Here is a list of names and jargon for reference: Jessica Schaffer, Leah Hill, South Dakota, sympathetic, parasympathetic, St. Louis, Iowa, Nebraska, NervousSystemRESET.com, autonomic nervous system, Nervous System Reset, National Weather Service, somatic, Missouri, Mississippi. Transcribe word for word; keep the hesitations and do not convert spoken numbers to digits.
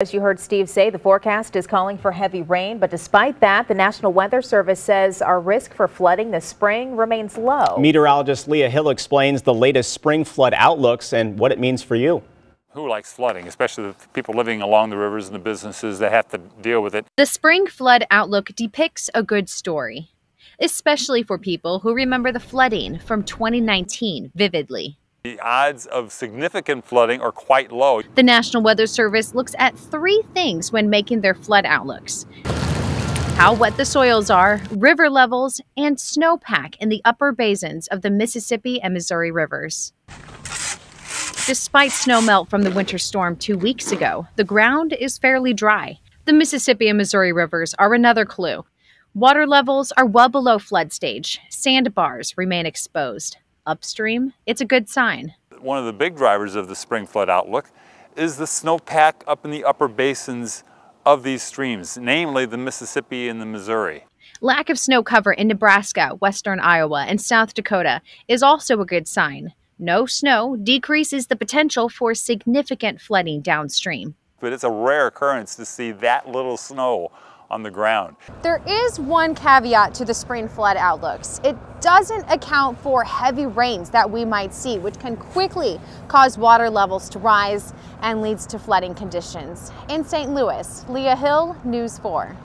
As you heard Steve say, the forecast is calling for heavy rain, but despite that, the National Weather Service says our risk for flooding this spring remains low. Meteorologist Leah Hill explains the latest spring flood outlooks and what it means for you. Who likes flooding, especially the people living along the rivers and the businesses that have to deal with it? The spring flood outlook depicts a good story, especially for people who remember the flooding from twenty nineteen vividly. The odds of significant flooding are quite low. The National Weather Service looks at three things when making their flood outlooks: how wet the soils are, river levels, and snowpack in the upper basins of the Mississippi and Missouri rivers. Despite snowmelt from the winter storm two weeks ago, the ground is fairly dry. The Mississippi and Missouri rivers are another clue. Water levels are well below flood stage. Sandbars remain exposed. Upstream, it's a good sign. One of the big drivers of the spring flood outlook is the snowpack up in the upper basins of these streams, namely the Mississippi and the Missouri. Lack of snow cover in Nebraska, western Iowa, and South Dakota is also a good sign. No snow decreases the potential for significant flooding downstream. But it's a rare occurrence to see that little snow on the ground. There is one caveat to the spring flood outlooks. It doesn't account for heavy rains that we might see, which can quickly cause water levels to rise and leads to flooding conditions. In Saint Louis, Leah Hill, News four.